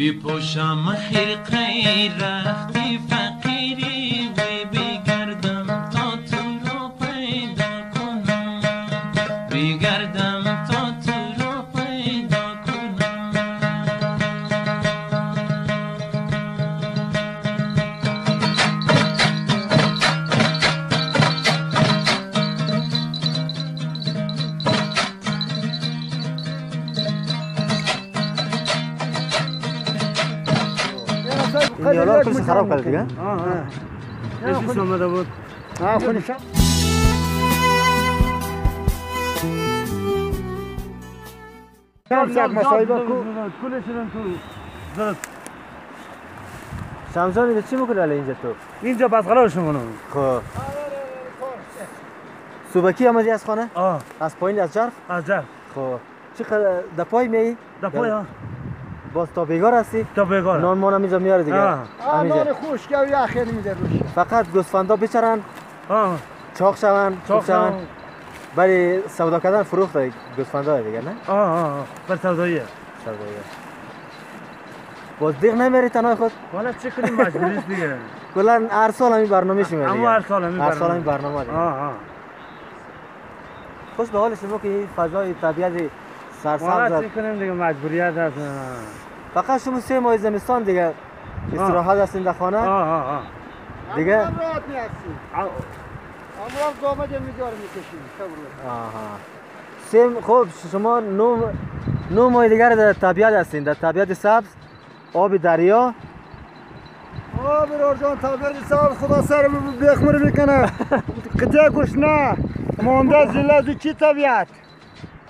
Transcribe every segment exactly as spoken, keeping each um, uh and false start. بی پوشم خرقه رختی فقیری وی بگردم تا تو رو پیدا کنم، بگردم تا تو رو پیدا کنم. این یالا کسی خراب کرده دیگه؟ آه آه کسی آمده بود؟ آه خونیشم شمسک مسایبه کو کلشنم تو زد شمسان اینجا چی میکنه الان اینجا تو؟ اینجا بدقرارشون کنم خب صوبکی آمدی از خانه؟ آه از پایین از جرف؟ از جرف خب چی خدا دپای میایی؟ دپای ها باز تا بیگار هستی؟ تا بیگار نان ما نمیجا میاره دیگه آه نان خوشگه و یخیر میده روش فقط گوسفندا بچرن آه چاق شون چاق شون برای سودا کردن فروخت گوسفندا دیگه نه؟ آه آه برای سوداییه سوداییه باز دیگه نمیری تنهای خود؟ والا چه کنیم مجبوریست دیگه کلن هر سال همین برنامه شیم دیگه اما هر سال همین برنامه هر سال همین برنامه دیگه آه آه خوش به حال شما که فضای طبیعت سرسبز چی کنیم دیگه مجبوریت هست فقط شما سه ماه زمستان دیگه استراحت هستیم در خانه آه آه آه دیگه همون هم راحت نیستیم همون هم گامه جا میدار میکشیم خب شما نو ماه دیگر در طبیعت هستیم در طبیعت سبز آب دریا آب رار جان طبیعت سبز خدا سر بخمر میکنه قطعه کش نه مانده زیله چی طبیعت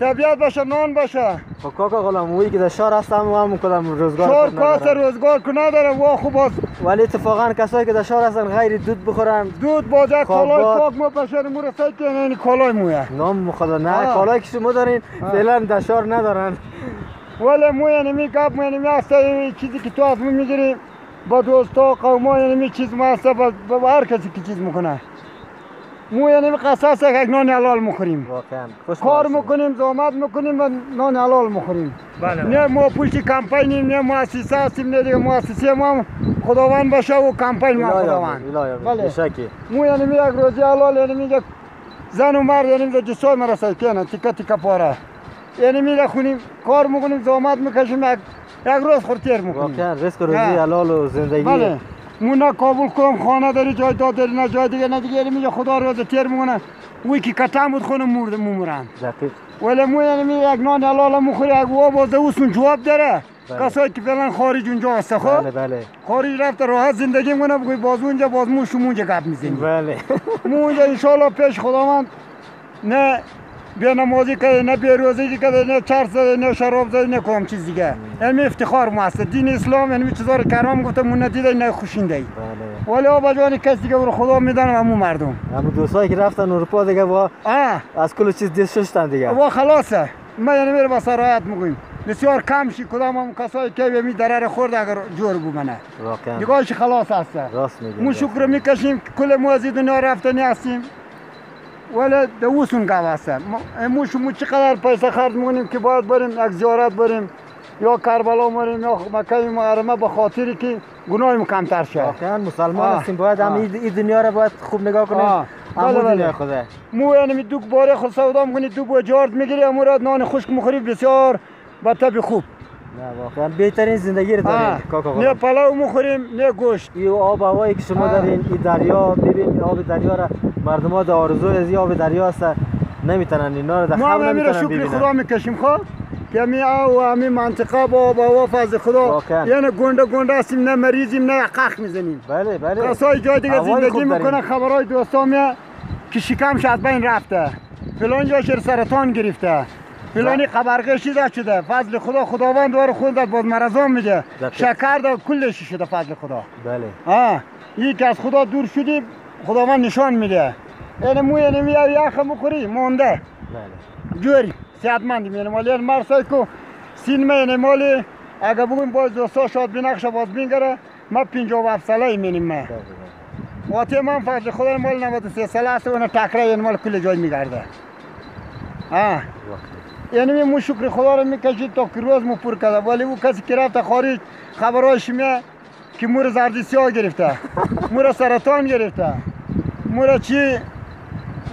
طبیعت باشه نان باشه خب کاکا غلام اویی که در شهر هستم و هم کدام روزگار شهر کاسه روزگار که نداره و خوب هست ولی اتفاقا کسایی که در شهر هستن غیر دود بخورن دود باجه کالای پاک ما پشن مو رسید که یعنی کالای مویه نام خدا نه کالایی که شما دارین فعلا در شهر ندارن ولی مو یعنی می گپ مو یعنی می چیزی که تو از مو میگیری با دوستا قوما یعنی می چیز ما هست با هر کسی که چیز میکنه مو یعنی قصص یک نان حلال میخوریم واقعا کار میکنیم زحمت میکنیم و نان حلال میخوریم نه ما پشت کمپینی نه مؤسسه هستیم نه دیگه مؤسسه ما خداوند باشه و کمپین ما خداوند بله مو یعنی یک روزی حلال یعنی میگه زن و مرد یعنی جسای مرسای کنه تیکه تیکه پاره یعنی میره خونیم کار میکنیم زحمت میکشیم یک روز خورتیر میکنیم واقعا رزق روزی حلال و زندگی مو نه کابل کم خانه داری جای داداری نه جای دیگه نه دیگه میگه خدا روز تیر میکنه اوی که کتم بود خونه مرده میمورن دقیق ولی مو یعنی یک نان حلال میخوری یک آوازه اوسون جواب داره کسایی که فعلا خارج اونجا هسته خب بله بله خارج رفته راحت زندگی میکنه بگوی باز اونجا باز مو شما اونجا گپ میزنی بله مو اونجا انشالله پیش خداوند نه بیا نمازی کرده نه بیروزی کرده نه چرس زده نه شراب زده نه کام چیز دیگه این افتخار ما هست دین اسلام این چیزا رو کرام گفته مون ندیده نه خوشینده ای ولی آبا جان کسی دیگه برو خدا میدن همون مردم همون دوستایی که رفتن اروپا دیگه با از کل چیز دست شدن دیگه وا خلاصه ما یعنی میره با سرایت میگیم بسیار کم شی کدام هم کسایی که بمی درر خورد اگر جور بو منه نگاهش خلاص هست راست میگی مو شکر میکشیم کل موازی دنیا رفتنی هستیم ولی دوستون گواسته امو شما چقدر پیسه خرج میکنیم که باید بریم یک زیارت بریم یا کربلا بریم یا مکه محرمه به خاطری که گناهیم کمتر شه واقعا مسلمان هستیم باید هم این دنیا را باید خوب نگاه کنیم بله بله خدا مو یعنی دو باره خود سودا میکنی دو بجارت میگیری امو را نان خشک میخوری بسیار به طب خوب نه واقعا بهترین زندگی رو داریم کاکا غلام نه پلو میخوریم نه گوشت این آب هوایی که شما دارین این دریا ببین آب دریا را مردم ها در آرزوی از این آب دریا هست نمیتونن اینا رو در خم نمیتونن ببینن ما همین را شکر خدا میکشیم خواه که همین آب و همین منطقه با آب هوا فضل خدا یعنی گنده گنده هستیم نه مریضیم نه قخ میزنیم بله بله کسای جای دیگه زندگی میکنن خبرهای دوستا میاد که شکمش از بین رفته فلان جاش سرطان گرفته فلانی قبرقه شده شده فضل خدا خداوند دوار خود داد باز مرزان میده شکر داد کلش شده فضل خدا بله آه این که از خدا دور شدی خداوند نشان میده یعنی مو یعنی میاد یخ میخوری مونده بله جوری صحتمندیم یعنی مالی مرسای کو سینمه یعنی مالی اگه بگویم باز دوستا شاد بینقشه باز بینگره ما پنجاه و هفت ساله ایمینیم من واته من فضل خدا مال نود و سه ساله هست و اون تکره یعنی مال کل جای میگرده آه یعنی می مشکل خدا رو میکشید تا کروز مو پر کرد. ولی او کسی که رفت خارج خبرهاش میه که مور زردیسیاه گرفته، مور سرطان گرفته، مور چی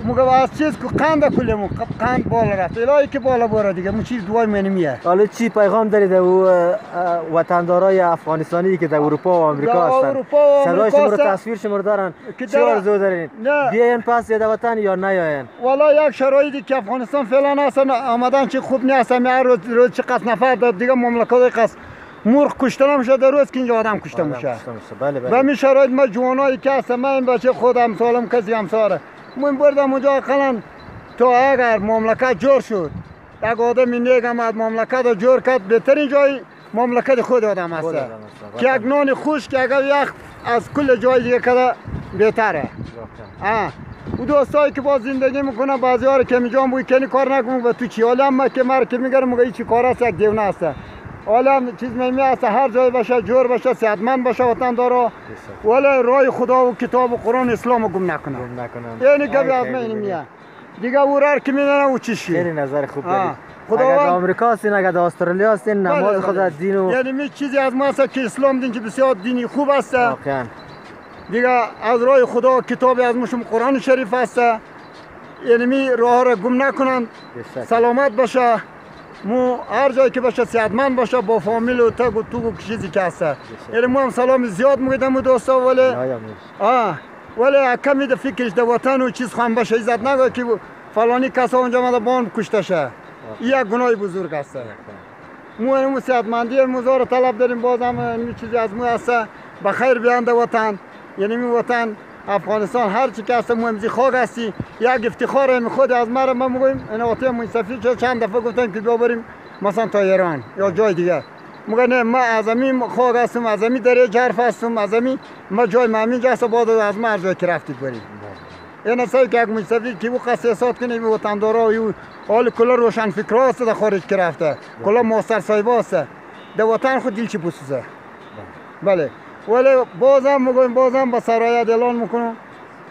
مگه از چیز که قند کلی مو قند بالا رفت. الهی که بالا باره دیگه مو چیز دوای منی میه. حالا چی پیغام دارید او وطندارای افغانستانی که در اروپا و آمریکا هستند؟ صدای شما رو تصویر شما رو دارن. چی آرزو دارین؟ بیاین پس یاد وطن یا نیاین؟ والا یک شرایطی که افغانستان فعلا هستن آمدن چی خوب نیست. میار روز روز چی قصد نفر دیگه مملکت قصد مرغ کشتنم شده روز که اینجا آدم کشته میشه. بله بله. و می شرایط ما جوانایی که هستن من بچه خودم سالم کسی همساره. من بردم اونجا اقلا تا اگر مملکت جور شد یک آدمی نگم از مملکت رو جور کرد بهترین جای مملکت خود آدم هست که یک نان خوش که اگر یک از کل جای دیگه کده بهتره. او دوستایی که باز زندگی میکنه بعضی ها رو که میجام بوی کنی کار نکنم و تو چی حالا هم که من رو که میگرم مگه چی کار هست یک دیونه هست حالا چیز مهمی هست هر جای باشه جور باشه صحتمند باشه وطن داره ولی رای خدا و کتاب و قرآن اسلام رو گم نکنه یعنی گبی از من میاد دیگه او هر که میدونه او چیشی خیلی نظر خوب دارید اگر در امریکا هستین اگر در استرالیا هستین نماز خدا دین و یعنی می چیزی از ما هست که اسلام دین که بسیار دینی خوب هست دیگه از رای خدا و کتابی از مشم قرآن شریف هست یعنی می راه رو گم نکنن سلامت باشه مو هر جایی که باشه صحتمند باشه با فامیل و تگ و توگ و چیزی که هست یعنی ما هم سلام زیاد میگیدم و دوستا ولی آه ولی کمی ده فکرش ده وطن و چیز خواهم باشه عزت نگاه که فلانی کسا اونجا مده با هم کشته شه یک گناه بزرگ هست مو اینمو صحتمندی موضوع رو طلب داریم باز هم این چیزی از مو هست به خیر بیان ده وطن یعنی می وطن افغانستان هر چی که هست مهمزی خاک هستی یک افتخار هم خود از ما را ما میگویم این آتی منصفی چند دفعه گفتن که بیا بریم مثلا تا ایران یا جای دیگه مگه نه ما از همین خاک هستم از همین دره جرف هستم از همین ما جای ما همینجا هست باید از ما هر جای که رفتید بریم این اصلا که یک منصفی که او قصد احساس کنه این وطندارا و حال کلا روشن فکرها هست در خارج که رفته کلا ماستر صاحبه هست در وطن خود دل چی بسوزه بله ولی بازم میگویم بازم با سرایت اعلان میکنم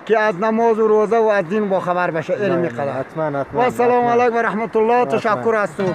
که از نماز و روزه و از دین با خبر بشه علمی قدر و سلام علیکم و رحمت الله تشکر از تو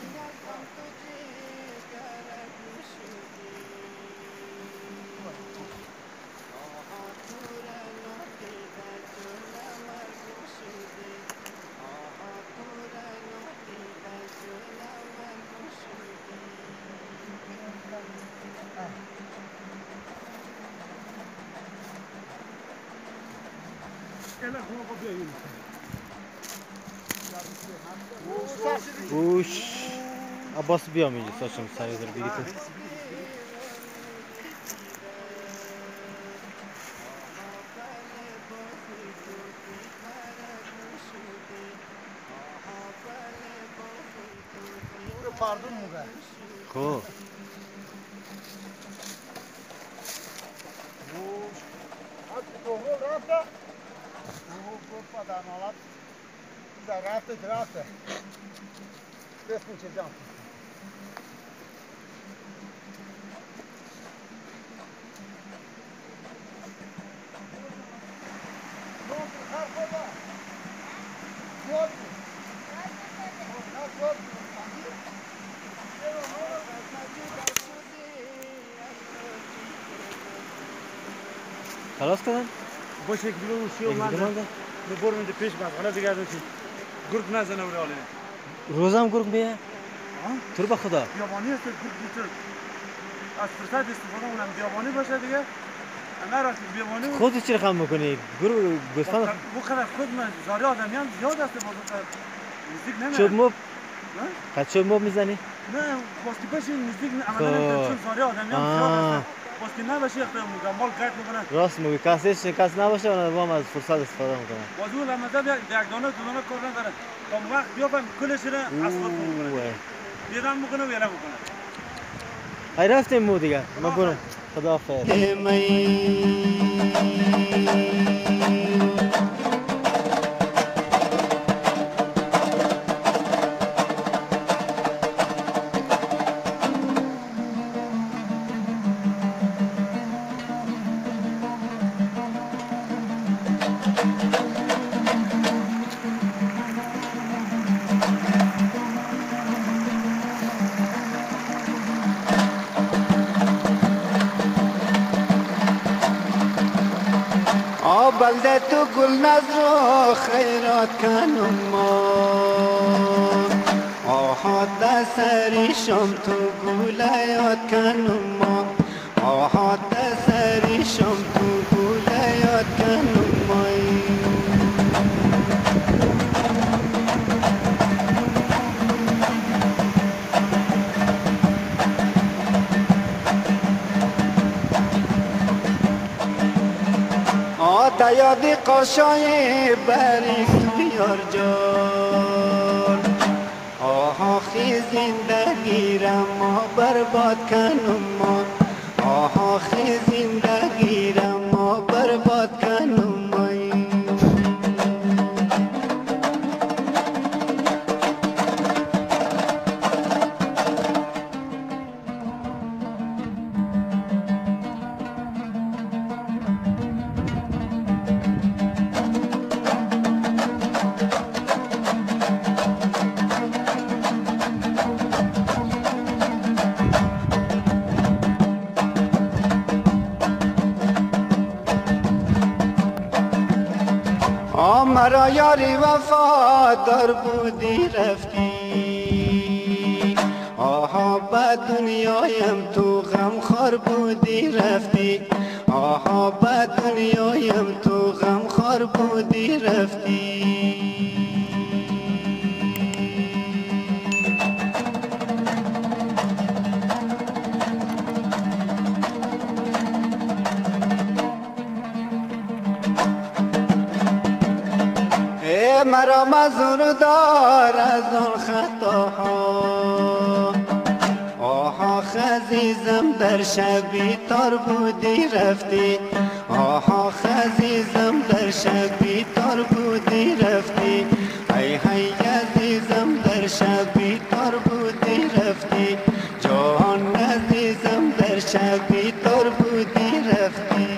Thank you. Uş. Abbas bir amca saçım sayılır bir gitti. Pardon mu be? Ko. خلاص کردن؟ باشه یک بیلو شیو مانده برو میده پیش بند حالا دیگر دو چی گرگ نزنه اوله آله روزم گرگ بیه؟ تر بخدا بیابانی هست گرگ بیتر از فرصت استفاده اونم بیابانی باشه دیگه نه راستی بیابانی خودت چی رقم میکنی؟ گرگ گستان بخدا خود من زاری آدمی هم زیاد هسته بازو نزدیک نمه چوب موب؟ قد چوب موب میزنی؟ نه باستی باشی نزدیک نمه وقتی نباشه اختیار میکنم مال کارت میکنم راست میگی کاسش کاس نباشه من وام از فرصت استفاده میکنم وادول هم داد یک دانه دو دانه کردن داره تا وقت بیابم کلش را اصلاً میکنم دیدم میکنم ویرا میکنم ای رفتیم مو دیگه ما برو خدا خیر بلده تو گل نظر خیرات کنم ما آهات دسریشم تو گل یاد کنم ما آهات دسریشم تو گل یاد کنم ما تا یادی قشای باریک بیار جان آها خی زندگی را ما برباد کنم ما آها خی زندگی را ما برباد کنم مرا یاری وفادار بودی رفتی آها به دنیایم تو غمخوار بودی رفتی آها به دنیایم تو غمخوار بودی رفتی مرا مزور دار از آن خطاها آها خزیزم در شبی تار بودی رفتی آها خزیزم در شبی تار بودی رفتی ای های عزیزم در شبی تار بودی رفتی جان عزیزم در شبی تار بودی رفتی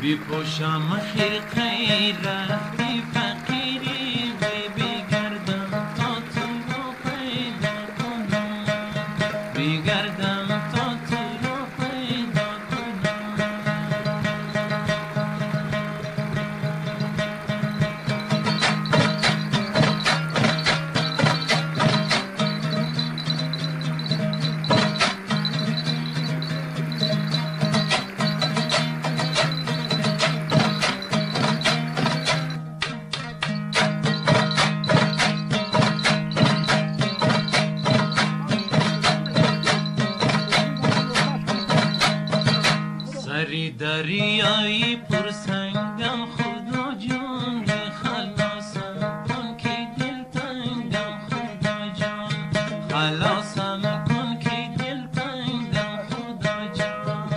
بی پوشم خیلی رفتی فقیری بگردم تا تو رو پیدا کنم بگردم تا تو رو پیدا کنم دریایی پر سنگم خدا جان خلاصم کن که دل تنگم خدا جان خلاصم کن که دل تنگم خدا جان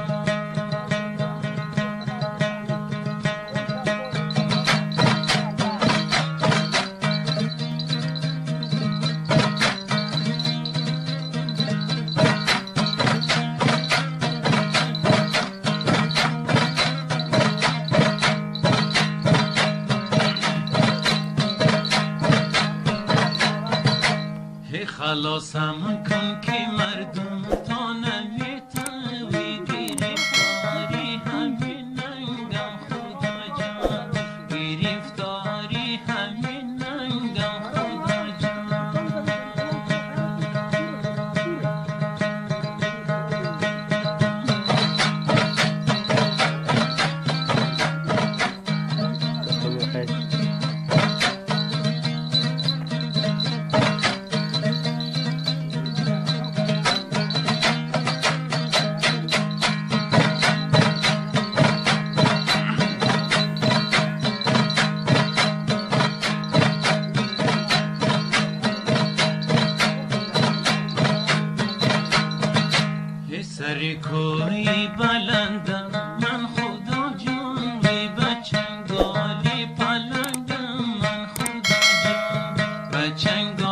خلاصم کن که مردم تا نمی توی گرفتاری همین ننگم خدا جان گرفتاری همین ننگم خدا جان سری کوی بلندم من خدا جان بی بچنگالی پلندم من خدا جان بچنگالی